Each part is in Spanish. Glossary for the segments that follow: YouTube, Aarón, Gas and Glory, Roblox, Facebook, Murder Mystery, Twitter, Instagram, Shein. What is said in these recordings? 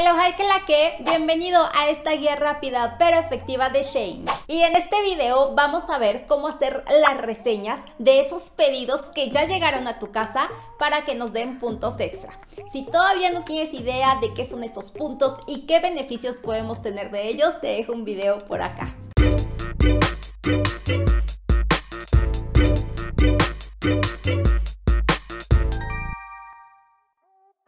Hello, hi, que la que, bienvenido a esta guía rápida pero efectiva de Shein. Y en este video vamos a ver cómo hacer las reseñas de esos pedidos que ya llegaron a tu casa para que nos den puntos extra. Si todavía no tienes idea de qué son esos puntos y qué beneficios podemos tener de ellos, te dejo un video por acá.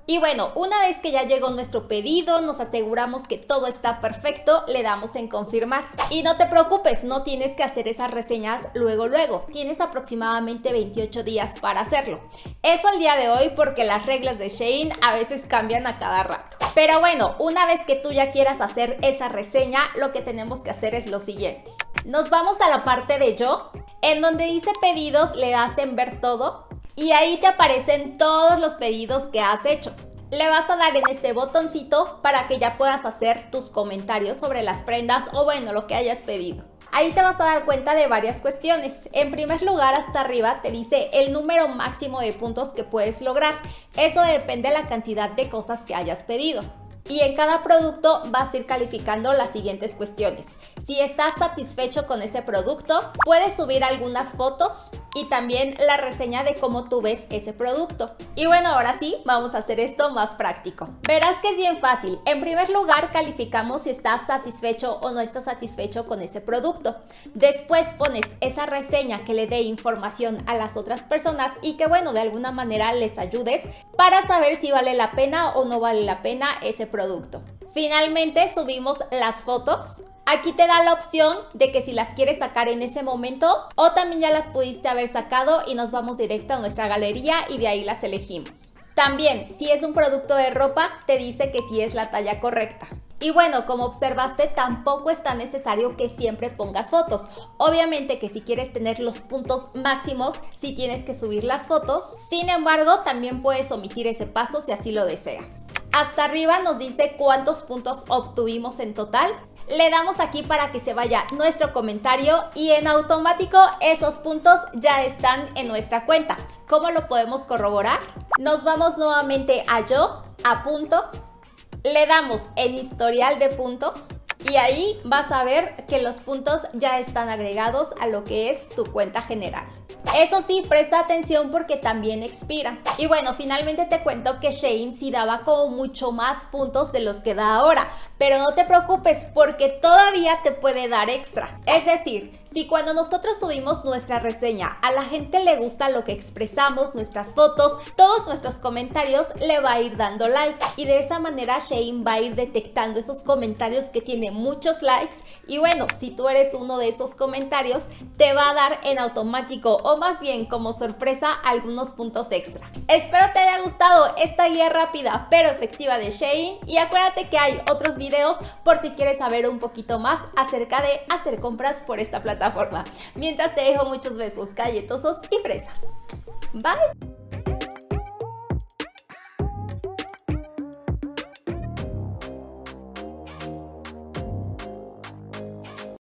Y bueno, una vez que ya llegó nuestro pedido, nos aseguramos que todo está perfecto, le damos en confirmar. Y no te preocupes, no tienes que hacer esas reseñas luego. Tienes aproximadamente 28 días para hacerlo. Eso al día de hoy porque las reglas de Shein a veces cambian a cada rato. Pero bueno, una vez que tú ya quieras hacer esa reseña, lo que tenemos que hacer es lo siguiente. Nos vamos a la parte de yo, en donde dice pedidos, le das en ver todo. Y ahí te aparecen todos los pedidos que has hecho. Le vas a dar en este botoncito para que ya puedas hacer tus comentarios sobre las prendas o bueno, lo que hayas pedido. Ahí te vas a dar cuenta de varias cuestiones. En primer lugar, hasta arriba te dice el número máximo de puntos que puedes lograr. Eso depende de la cantidad de cosas que hayas pedido. Y en cada producto vas a ir calificando las siguientes cuestiones. Si estás satisfecho con ese producto, puedes subir algunas fotos y también la reseña de cómo tú ves ese producto. Y bueno, ahora sí, vamos a hacer esto más práctico. Verás que es bien fácil. En primer lugar, calificamos si estás satisfecho o no estás satisfecho con ese producto. Después pones esa reseña que le dé información a las otras personas y que bueno, de alguna manera les ayudes para saber si vale la pena o no vale la pena ese producto. Finalmente subimos las fotos. Aquí te da la opción de que si las quieres sacar en ese momento o también ya las pudiste haber sacado y nos vamos directo a nuestra galería y de ahí las elegimos. También, si es un producto de ropa, te dice que sí es la talla correcta. Y bueno, como observaste, tampoco es tan necesario que siempre pongas fotos. Obviamente que si quieres tener los puntos máximos, sí tienes que subir las fotos. Sin embargo, también puedes omitir ese paso si así lo deseas. Hasta arriba nos dice cuántos puntos obtuvimos en total. Le damos aquí para que se vaya nuestro comentario y en automático esos puntos ya están en nuestra cuenta. ¿Cómo lo podemos corroborar? Nos vamos nuevamente a yo, a puntos. Le damos en historial de puntos y ahí vas a ver que los puntos ya están agregados a lo que es tu cuenta general. Eso sí, presta atención porque también expira. Y bueno, finalmente te cuento que Shein sí daba como mucho más puntos de los que da ahora, pero no te preocupes porque todavía te puede dar extra. Es decir, si cuando nosotros subimos nuestra reseña a la gente le gusta lo que expresamos, nuestras fotos, todos nuestros comentarios, le va a ir dando like y de esa manera Shein va a ir detectando esos comentarios que tiene muchos likes y bueno, si tú eres uno de esos comentarios, te va a dar en automático o más bien como sorpresa algunos puntos extra. Espero te haya gustado esta guía rápida pero efectiva de Shein y acuérdate que hay otros videos por si quieres saber un poquito más acerca de hacer compras por esta plataforma. Mientras te dejo muchos besos galletosos y fresas. Bye.